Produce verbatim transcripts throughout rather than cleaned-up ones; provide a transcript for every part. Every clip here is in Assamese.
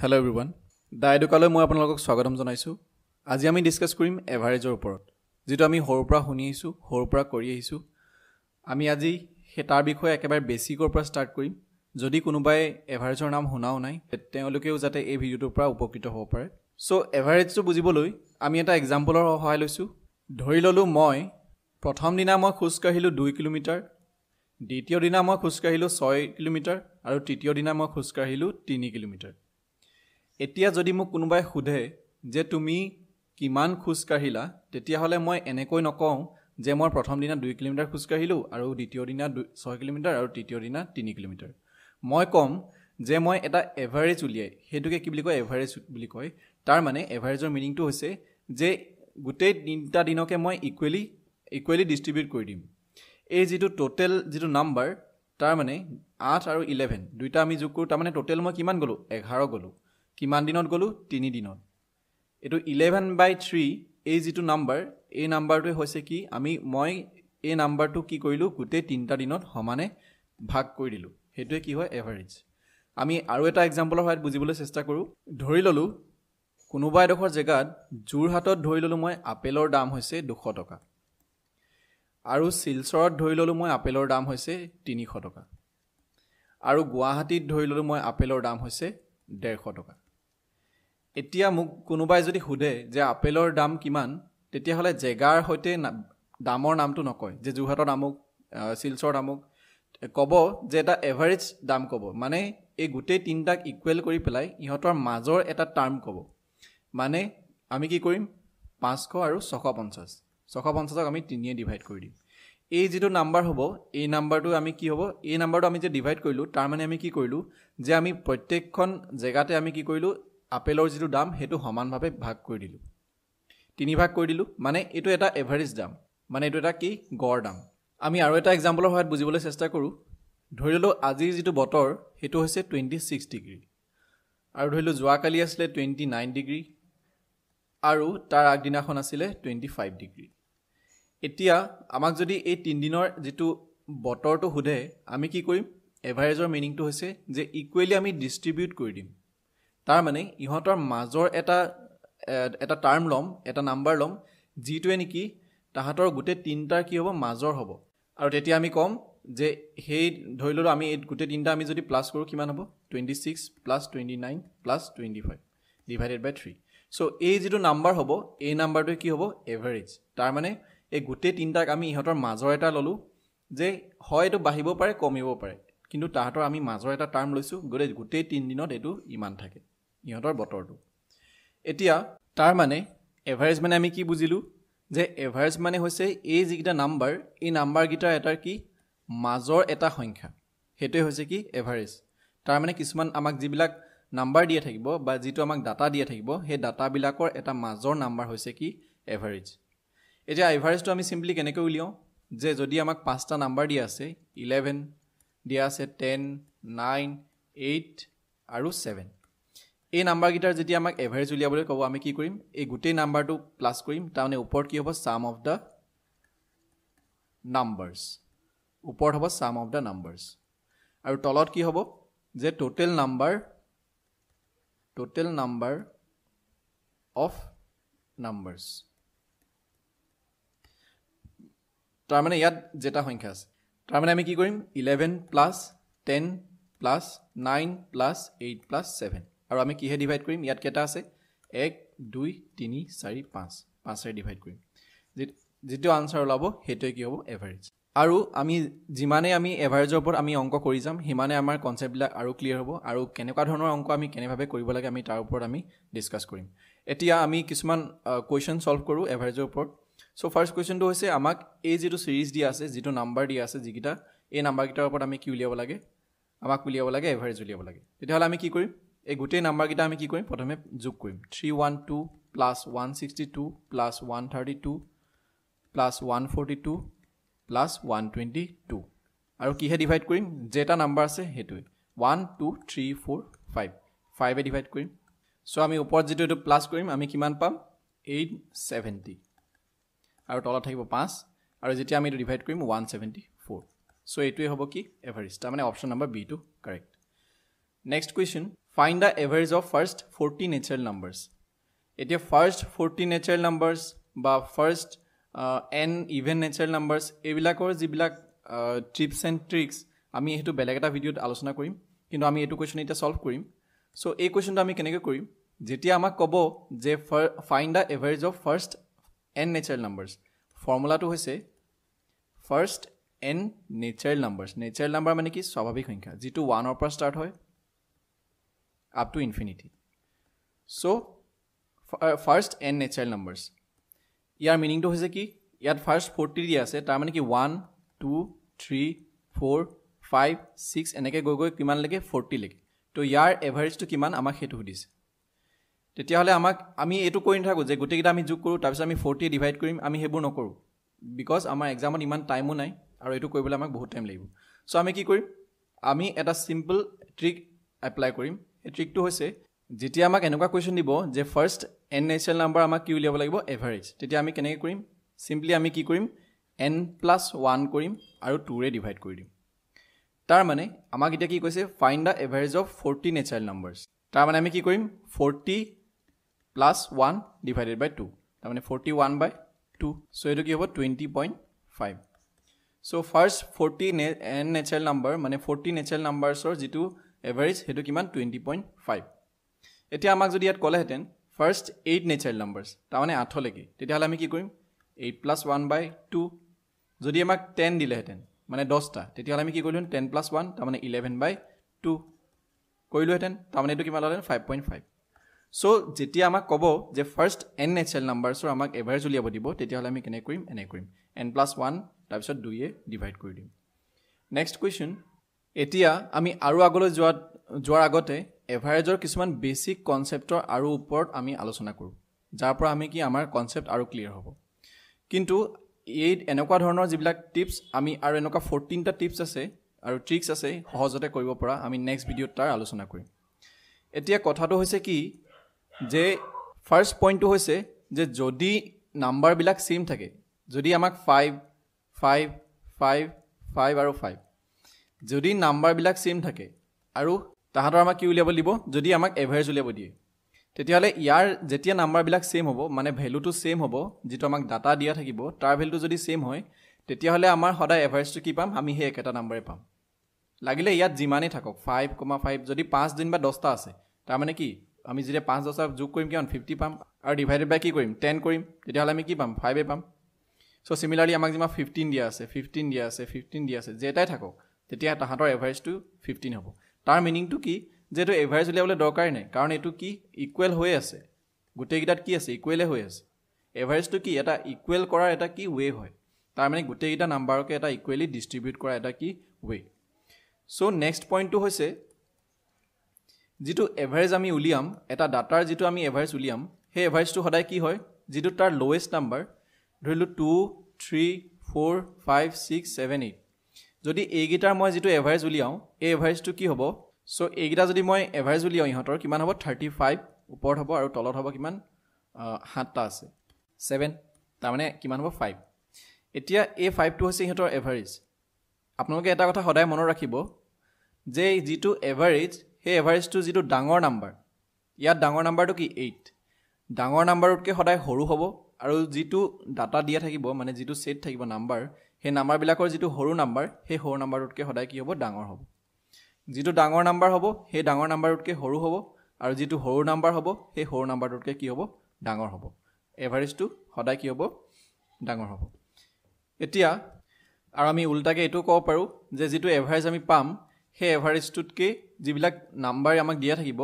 Hello everyone. The educator moi apnalok swagatam janaisu. Aji ami discuss korim average or oporot. Jitu ami horupra huni isu, horupra kori isu. Ami aji hetar bikhoye ekebare basic or pora start korim. Jodi kunubai average or naam hunao nai, teolokeo jate ei video to pra upokito hobo pare. So average to bujiboloi ami eta example or hoy loisu. Dhori lolu moi prothom dina moi khus kahilu two kilometer, ditiyo dina moi khus kahilu six kilometer aru titiyo dina moi khus kahilu three kilometer. এতিয়া যদি মোক কোনোবাই খুধে যে তুমি কিমান খুস কাহিলা তেতিয়া হলে মই এনে কই নকম যে মই প্ৰথম দিনা two কিলোমিটাৰ খুস কাহিলো আৰু দ্বিতীয় দিনা six কিলোমিটাৰ আৰু তৃতীয় দিনা three কিলোমিটাৰ মই কম যে মই এটা এভাৰেজ উলিয়াই হেতুকে কি বুলি কয় এভাৰেজ বুলি কয় তাৰ মানে এভাৰেজৰ মিনিংটো হৈছে যে গুটেই তিনটা দিনকে মই ইকুৱেলি ইকুৱেলি ডিস্ট্ৰিবিউট কৰি দিম এই যেটো টোটাল যেটো নাম্বাৰ তাৰ মানে eight আৰু eleven দুইটা আমি যোগ কৰো তাৰ মানে টোটাল মই কিমান গলো eleven গলো কিমান দিনত গলো three দিনত এটো eleven by three এই যেটো নাম্বার এই নাম্বাৰটো হৈছে কি আমি মই এই নাম্বাৰটো কি কইলো গুতে তিনটা দিনত সমানে ভাগ কৰি দিলো হেতুৱে কি হয় এভাৰেজ আমি আৰু এটা এক্সাম্পলৰ হয় বুজিবলৈ চেষ্টা কৰো ধৰি ললো কোনোবা এডখৰ জেগাত জুৰ হাতত ধৰি ললো মই আপেলৰ দাম হৈছে two hundred টকা আৰু সিলচৰত ধৰি ললো মই আপেলৰ দাম হৈছে three hundred টকা আৰু গুৱাহাটীত ধৰি ললো মই আপেলৰ দাম হৈছে one hundred fifty টকা এতিয়া মোক কোনোবাই যদি হুদে যে আপেলৰ দাম কিমান তেতিয়া হলে জেগাৰ হতে দামৰ নামটো নকয় যে জুহাটৰ দামক সিলচৰ দামক কব যে এটা এভাৰেজ দাম কব মানে এই গুটেই তিনটাক ইকুৱেল কৰি পেলাই ইহতৰ মাজৰ এটা টাৰ্ম কব মানে আমি কি কৰিম five hundred আৰু six hundred fifty six hundred fifty ক আমি three এ ডিভাইড কৰি দিম এই যেটো নাম্বাৰ হবো এই নাম্বাৰটো আমি কি হবো এই নাম্বাৰটো আমি যে ডিভাইড কৰিলো তাৰ মানে আমি কি কৰিলো যে আমি প্ৰত্যেকখন জেগাতে আমি কি কৰিলো আপেলৰ যেটো দাম হেতু সমানভাৱে ভাগ কৰি দিলো তিনি ভাগ কৰি দিলো মানে এটো এটা এভাৰেজ দাম মানে এটো এটা কি গড় দাম আমি আৰু এটা এক্সাম্পলৰ সহায়ত বুজিবলৈ চেষ্টা কৰো ধৰিলো আজি যেটো বতৰ হেতু হৈছে twenty-six ডিগ্ৰী আৰু ধৰিলো জোৱা কালি আছিল twenty-nine ডিগ্ৰী আৰু তাৰ আগদিনাখন আছিল twenty-five ডিগ্ৰী এতিয়া আমাক যদি এই তিন দিনৰ যেটো বতৰটো হুদে আমি কি কৰিম এভাৰেজৰ মিনিংটো হৈছে যে ইকুৱেলি আমি ডিস্ট্ৰিবিউট কৰি দিম তাৰ মানে ইহতৰ মাজৰ এটা এটা টাৰ্ম লম এটা নাম্বাৰ লম জিটো নেকি তাহাতৰ গুটে তিনটাৰ কি হ'ব মাজৰ হ'ব আৰু তেতিয়া আমি কম যে হে ধৰিললো আমি এই গুটে তিনটা আমি যদি প্লাস কৰো কিমান হ'ব twenty-six plus twenty-nine plus twenty-five divided by three so এই যেটো নাম্বাৰ হ'ব এই নাম্বাৰটো কি হ'ব এভাৰেজ তাৰ মানে ए गुटे तीनटाक आमी इहतर माजर एटा ललु जे হয় এটো বাহিবো পারে কমিবো পারে কিন্তু তাহাতৰ আমি মাজৰ এটা টাৰ্ম লৈছো গৰে গুটে তিন দিনত এটো ইমান থাকে ইহতৰ বতৰটো এতিয়া তাৰ মানে এভাৰেজ মানে আমি কি বুজিলু যে এভাৰেজ মানে হৈছে এই যেটা নাম্বাৰ এই নাম্বাৰ গিটাৰ এটাৰ কি মাজৰ এটা সংখ্যা হেতে হৈছে কি এভাৰেজ তাৰ মানে কিমান আমাক জিবিলাক নাম্বাৰ দিয়া থাকিব বা যেটো আমাক ডাটা দিয়া থাকিব হে ডাটা বিলাকৰ এটা মাজৰ নাম্বাৰ হৈছে কি এভাৰেজ এতিয়া এভাৰেজটো আমি সিম্পলি কেনেকৈ উলিয়াও যে যদি আমাক পাঁচটা নাম্বাৰ দিয়া আছে eleven দিয়া আছে ten nine eight আৰু seven এই নাম্বাৰ গিটাৰ যদি আমাক এভাৰেজ উলিয়াবলৈ কব আমি কি কৰিম এই গুটেই নাম্বাৰটো প্লাস কৰিম তাৰমানে ওপৰত কি হ'ব sum of the numbers ওপৰত হ'ব sum of the numbers আৰু তলত কি হ'ব যে total number total number of numbers তাৰ মানে ইয়াত যেটা সংখ্যা আছে তাৰ মানে আমি কি কৰিম eleven plus ten plus nine plus eight plus seven আৰু আমি কিহে ডিভাইড কৰিম ইয়াত কেটা আছে one two three four five পাঁচৰে ডিভাইড কৰিম যেটো আনসাৰ ওলাব হেতু কি হ'ব এভাৰেজ আৰু আমি যিমানে আমি এভাৰেজৰ ওপৰত আমি অংক কৰি যাম হিমানে আমাৰ কনসেপ্টবিলাক আৰু ক্লিয়াৰ হ'ব আৰু কেনেকুৱা ধৰণৰ অংক আমি কেনেভাবে কৰিব লাগে আমি তাৰ ওপৰত আমি ডিসকাস কৰিম এতিয়া আমি কিছুমান কোৱেশ্চন সলভ কৰো এভাৰেজৰ ওপৰত So first question to hise amak a zero series dia ase zero number dia ase jigita a number gitar opor ami ki uliabo lage amak uliabo lage average uliabo lage tetia hole ami ki korim ei gute number gita ami ki korim prothome jog korim three twelve plus one sixty-two plus one thirty-two plus one forty-two plus one twenty-two aru ki he divide korim jeta number ase hetu one two three four five five e divide korim so ami upor jeto etu plus korim ami kiman pam eight seventy আৰু তলত থাকিব five আৰু যেতিয়া আমি ডিভাইড কৰিম one seventy-four সো এটোই হ'ব কি এভাৰেজ তাৰ মানে option number B two correct next question Find the average of first forty natural numbers. It first forty natural numbers বা first uh, n even natural numbers এবিলাকৰ জিবিলাক টিপস এন্ড ট্ৰিক্স আমি এটো বেলেগ এটা ভিডিওত আলোচনা কৰিম কিন্তু আমি এটো কোশ্চন এটা সলভ কৰিম সো এই কোশ্চনটো আমি কেনেকৈ কৰিম যেতিয়া আমাক কব যে find the average of first n natural numbers ফৰ্মুলাটো হৈছে first n natural numbers natural number মানে কি স্বাভাৱিক সংখ্যা যেটো one অৰ পৰা স্টার্ট হয় up to infinity so Uh, first n natural numbers. Here meaning to hise ki? Here first forty diya ase. Tar mane ki one, two, three, four, five, six. Enake go go kiman leke forty leke. To here average to kiman amak hetu hudise. Tetia hole amak ami etu kori nathaku je gotei kita ami jog koru tar piছত ami forty divide korim ami hebur nokoru because amar examot iman time o nai aru etu koribole amak bahut time lagibo. So ami ki korim? Ami eta simple trick apply korim. A trick to hise যেতিয়া আমাক এনেকুৱা কোৱেশ্চন দিব যে ফার্স্ট n natural number আমাক কি উলিয়াব লাগিব এভারেজ তেতিয়া আমি কেনে কৰিম সিম্পলি আমি কি কৰিম n plus one কৰিম আৰু two ৰে ডিভাইড কৰি দিম তাৰ মানে আমাক এটা কি কৈছে find the average of forty natural numbers তাৰ মানে আমি কি কৰিম forty plus one divided by two তাৰ মানে forty-one by two সো এটো কি হ'ব twenty point five so first forty n natural number মানে forty natural numbersৰ যেটো এভারেজ হেটো কিমান twenty point five এতিয়া আমাক যদি ইয়াত কলে হেতেন ফার্স্ট eight natural numbers তা মানে eight লৈকে তেতিয়া আমি কি কৰিম eight plus one by two যদি আমাক ten দিলে হেতেন মানে ten টা তেতিয়া আমি কি কৰিম ten plus one তা মানে eleven by two কইলো হেতেন তা মানে এটো কিমান হল five point five সো যেতিয়া আমাক কব যে ফার্স্ট n natural numbers ৰ আমাক এভাৰেজ উলিয়াব দিব তেতিয়া আমি কেনে কৰিম এনে কৰিম n plus one তাৰ পিছত two এ ডিভাইড কৰি দিম নেক্সট কোৱেশ্চন এতিয়া আমি আৰু আগলৈ যোৱা যোৱাৰ আগতে average or কিছুমান basic concept or aru upor ami alosona koru jar pora ami ki amar concept aru clear hobo kintu ei enokwa dhoroner jibla tips ami aru enoka fourteen ta tips ase aru tricks ase hojote koribo pora ami next video tar alosona korim etia kotha to hoise ki je first point to hoise je jodi number bilak same thake jodi amak five five five five aru five jodi number bilak same thake aru তাহাতৰ আমাক কি উলিয়াব লিব যদি আমাক এভাৰেজ উলিয়াব দিয়ে তেতিয়ালে ইয়াৰ যেতিয়া নাম্বার বিলাক সেম হ'ব মানে ভ্যালুটো সেম হ'ব যেটো আমাক ডাটা দিয়া থাকিব তাৰ ভ্যালুটো যদি সেম হয় তেতিয়ালে আমাৰ হডা এভারেজটো কি পাম আমি হে একটা নাম্বারে পাম লাগিলে ইয়াত জিমানে থাকক five, five যদি five দিন বা ten টা আছে তাৰ মানে কি আমি যেতিয়া five ten টা যোগ কৰিম কিমান fifty পাম আৰু ডিভাইডেড বাই কি কৰিম ten কৰিম তেতিয়ালে আমি কি পাম five এ পাম সো সিমিলারলি আমাক জিমা fifteen দিয়া আছে fifteen দিয়া আছে fifteen দিয়া আছে যেটাই থাকক তেতিয়া তাহাতৰ এভাৰেজটো fifteen হ'ব তাৰ মিনিংটো কি যেটো এভাৰেজ লেভেল দৰকাৰ নাই কাৰণ এটো কি ইকুৱেল হৈ আছে গুটে গিটাত কি আছে ইকুৱেল হৈ আছে এভাৰেজটো কি এটা ইকুৱেল কৰাৰ এটা কি ওয়ে হয় তাৰ মানে গুটে গিটা নাম্বাৰকে এটা ইকুৱেলি ডিস্ট্ৰিবিউট কৰা এটা কি ওয়ে সো নেক্সট পইণ্টটো হৈছে যেটো এভাৰেজ আমি উলিয়াম এটা ডাটাৰ যেটো আমি এভাৰেজ উলিয়াম হে এভাৰেজটো হদাই কি হয় যেটো তাৰ লোৱেষ্ট নাম্বাৰ ধৰিলো two, three, four, five, six, seven, eight যদি এই গিটাৰ মই যেটো এভারেজ উলিয়াও এই এভারেজটো কি হ'ব সো এই গিটা যদি মই এভারেজ উলিয়াও ইহতৰ কিমান হ'ব thirty-five উপৰ হ'ব আৰু তলত হ'ব কিমান seven টা আছে seven তাৰ মানে কিমান হ'ব five এতিয়া এই five টো হৈছে ইহতৰ এভাৰেজ আপোনালোকে এটা কথা সদায় মনত ৰাখিব যে যেটো এভাৰেজ হে এভাৰেজটো যেটো ডাঙৰ নাম্বাৰ ইয়াৰ ডাঙৰ নাম্বাৰটো কি eight ডাঙৰ নাম্বাৰতকৈ সদায় সৰু হ'ব আৰু যেটো ডাটা দিয়া থাকিব মানে যেটো সেট থাকিব নাম্বাৰ হে নাম্বাৰ বিলাকৰ যেটো হৰু নাম্বাৰ হে হৰু নাম্বাৰতকৈ হদাই কি হ'ব ডাঙৰ হ'ব যেটো ডাঙৰ নাম্বাৰ হ'ব হে ডাঙৰ নাম্বাৰতকৈ হৰু হ'ব আৰু যেটো হৰু নাম্বাৰ হ'ব হে হৰু নাম্বাৰতকৈ কি হ'ব ডাঙৰ হ'ব এভাৰেজটো হদাই কি হ'ব ডাঙৰ হ'ব এতিয়া আৰু আমি উল্টাকে এটো কও পাৰো যে যেটো এভাৰেজ আমি পাম হে এভাৰেজটোতকৈ যিবিলাক নাম্বাৰ আমাক দিয়া থাকিব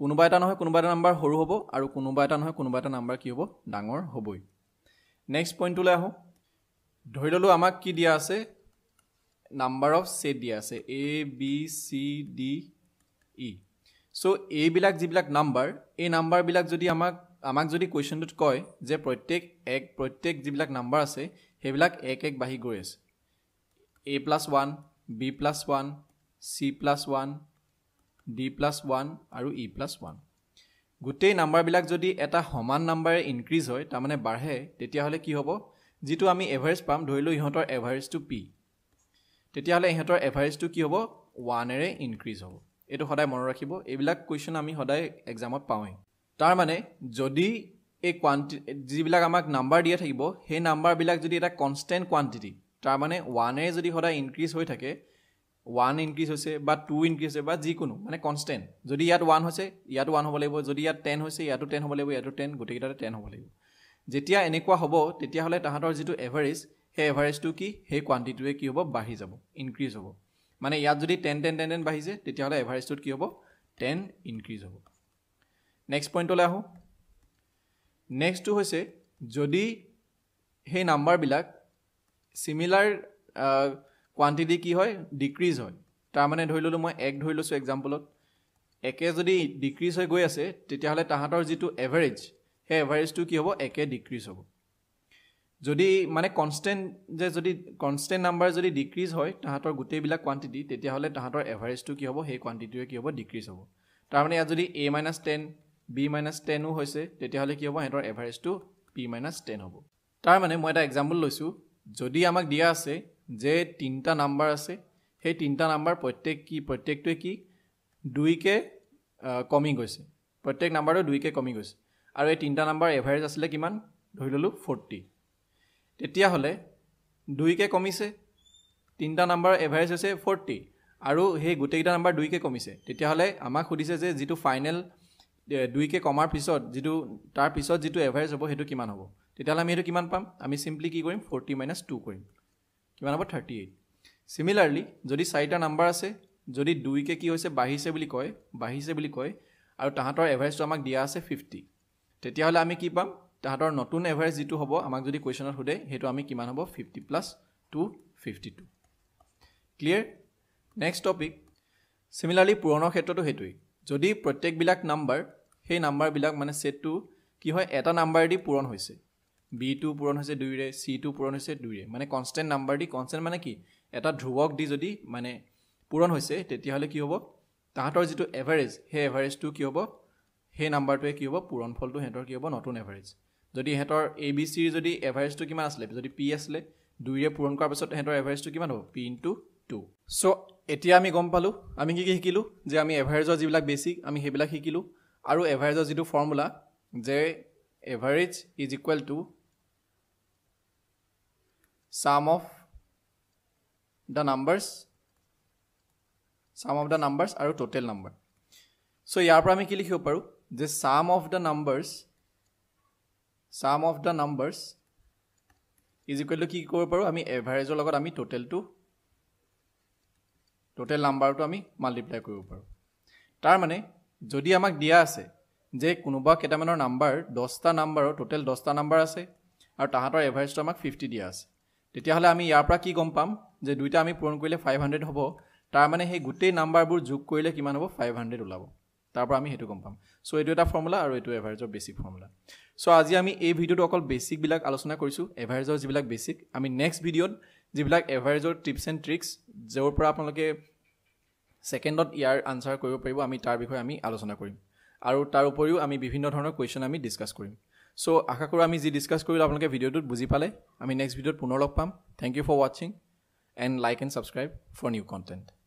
কোনোবা এটা নহয় কোনোবা এটা নাম্বাৰ হৰু হ'ব আৰু কোনোবা এটা নহয় কোনোবা এটা নাম্বাৰ কি হ'ব ডাঙৰ হ'বই নেক্সট পইণ্টলৈ আহো ধৰিললো আমাক কি দিয়া আছে নাম্বার অফ সেট দিয়া আছে a b c d e so এ বিলাক জিবিলাক নাম্বার এই নাম্বার বিলাক যদি আমাক আমাক যদি কোয়েশ্চনটো কয় যে প্রত্যেক এক প্রত্যেক জিবিলাক নাম্বার আছে হেবিলাক এক এক বাহি গৈ আছে a plus one b plus one c plus one d plus one আৰু e plus one গুটে নাম্বাৰ বিলাক যদি এটা সমান নাম্বাৰে ইনক্ৰিজ হয় তাৰ মানে বাঢ়ে তেতিয়া হলে কি হ'ব যেটো আমি এভাৰেজ পাম ধৰিলো ইহতৰ এভাৰেজ টু p তেতিয়া হলে ইহতৰ এভাৰেজ টু কি হ'ব one এৰে ইনক্রিজ হ'ব এটো হদাই মনে রাখিব এবিলাক কোয়েশ্চন আমি হদাই এক্সামত পাওই তার মানে যদি এ কোয়ান্টি জিবিলাক আমাক নাম্বার দিয়া থাকিব হে নাম্বার বিলাক যদি এটা কনস্ট্যান্ট কোয়ান্টিটি তার মানে one এ যদি হদাই ইনক্রিজ হৈ থাকে one ইনক্রিজ হইছে বা two ইনক্রিজ হইছে বা জি কোনো মানে কনস্ট্যান্ট যদি ইয়াত one হইছে ইয়াত one হব লাগিব যদি ইয়াত ten হইছে ইয়াত ten হব লাগিব ইয়াত ten গটিটাতে ten হব লাগিব যেতিয়া এনেকুৱা হব তেতিয়া হলে তাহাতৰ যেটো এভাৰেজ হে এভাৰেজ টু কি হে কোয়ান্টিটিৱে কি হব বাঢ়ি যাব ইনক্রিজ হব মানে ইয়াত যদি ten ten ten ten বাঢ়িছে তেতিয়া হলে এভারেজ টু কি হব ten ইনক্রিজ হব নেক্সট পইন্টলে আহো নেক্সট টু হইছে যদি হে নাম্বার বিলাক সিমিলার কোয়ান্টিটি কি হয় ডিক্রিজ হয় তার মানে ধইললো মই এক ধইলছো एग्जांपलত একে যদি ডিক্রিজ হৈ গৈ আছে তেতিয়া হলে তাহাতৰ যেটো এভারেজ হে এভারেজ টু কি হব একে ডিক্রিজ হব যদি মানে কনস্ট্যান্ট যে যদি কনস্ট্যান্ট নাম্বার যদি ডিক্রিজ হয় তাহাতৰ গুটে বিলা কোয়ান্টিটি তেতিয়া হলে তাহাতৰ এভারেজ টু কি হব হে কোয়ান্টিটি কি হব ডিক্রিজ হব তার মানে ইয়া যদি a - ten b - ten ও হইছে তেতিয়া হলে কি হব হেতৰ এভারেজ টু p - ten হব তার মানে মই এটা एग्जांपल লৈছো যদি আমাক দিয়া আছে যে তিনটা নাম্বার আছে হে তিনটা নাম্বার প্রত্যেক কি প্রত্যেকটোই কি two কে কমি গৈছে প্রত্যেক নাম্বারও two কে কমি গৈছে আৰু এই তিনটা নাম্বাৰ এভাৰেজ আসলে কিমান ধৰিললো forty তেতিয়া হলে two কে কমিছে তিনটা নাম্বাৰ এভাৰেজ আছে forty আৰু হে গুটেইটা নাম্বার two কে কমিছে তেতিয়া হলে আমাক খুদিছে যে যেটো ফাইনাল two কে কমাৰ পিছত যেটো তাৰ পিছত যেটো এভারেজ হ'ব হেটো কিমান হ'ব তেতিয়া আমি হেটো কিমান পাম আমি সিম্পলি কি কৰিম forty - two কৰিম কিমান হ'ব thirty-eight সিমিলারলি যদি সাইটা নাম্বার আছে যদি two কে কি হৈছে বাহিছে বুলি কয় বাহিছে বুলি কয় আৰু তাহাতৰ এভাৰেজটো আমাক দিয়া আছে fifty তেতিয়া হলে আমি কি পাম তাহাতৰ নতুন এভারেজ যেটো হ'ব আমাক যদি কোয়েশ্চনত হুদে হেটো আমি কিমান হ'ব fifty plus two fifty-two clear next topic similarly পুৰণা ক্ষেত্ৰটো হেতুই যদি প্ৰত্যেক বিলাক নাম্বাৰ হে নাম্বাৰ বিলাক মানে সেটটো কি হয় এটা নাম্বাৰ দি পূৰণ হৈছে b two পূৰণ হৈছে two ৰে c two পূৰণ হৈছে two ৰে মানে কনস্ট্যান্ট নাম্বাৰ দি কনস্ট্যান্ট মানে কি এটা ধ্ৰুৱক দি যদি মানে পূৰণ হৈছে তেতিয়া হলে কি হ'ব তাহাতৰ যেটো এভাৰেজ হে এভাৰেজ টু কি হ'ব হে নাম্বাৰটোৱে কি হ'ব পূৰণ ফলটো হেতৰ কি হ'ব নতুন এভাৰেজ যদি হেতৰ a b c যদি এভাৰেজ টু কিমান আসলে যদি p আসলে two ৰে পূৰণ কৰাৰ পিছত হেতৰ এভারেজ টু কিমান হ'ব p * two সো এতিয়া আমি গম পালো আমি কি কি শিকিলো যে আমি এভাৰেজৰ যেবিলাক বেসিক আমি হেবিলাক শিকিলো আৰু এভাৰেজৰ যেটো ফৰ্মুলা যে average is equal to sum of the numbers sum of the numbers are total number so here I am likhibo paru the sum of the numbers sum of the numbers is equal to ki koribo paru ami average er logot ami total to total number to ami multiply koribo paru tar mane jodi amak dia ase je kunoba ketamanor number ten ta number total ten ta number ase aru tahator average to amak fifty dia ase তেতিয়া হলে আমি ইয়াৰ পৰা কি গম পাম যে দুইটা আমি পূৰণ কৰিলে five hundred হ'ব তাৰ মানে হে গুটে নাম্বাৰবোৰ যোগ কৰিলে কিমান হ'ব five hundred ওলাব তাৰ পৰা আমি হেতু গম পাম সো এটো এটা ফৰ্মুলা আৰু এটো এভাৰেজৰ বেসিক ফৰ্মুলা সো আজি আমি এই ভিডিওটো অকল বেসিক বিলাক আলোচনা কৰিছো এভাৰেজৰ যেবিলাক বেসিক আমি নেক্সট ভিডিওত যেবিলাক এভাৰেজৰ টিপস এণ্ড ট্ৰিক্স যেৰ পৰা আপোনালোকে সেকেন্ডত ইয়াৰ আনসাৰ কৰিব পাৰিব আমি তাৰ বিষয়ে আমি আলোচনা কৰিম আৰু তাৰ উপৰিও আমি বিভিন্ন ধৰণৰ কোৱেশ্চন আমি ডিসকাস কৰিম So, आशा करूँ आमी जी डिस्कस करूँ आपलोगों के वीडियो तो बुझी पाले, आमी नेक्स्ट वीडियो पुनः लग पाम। Thank you for watching and like and subscribe for new content.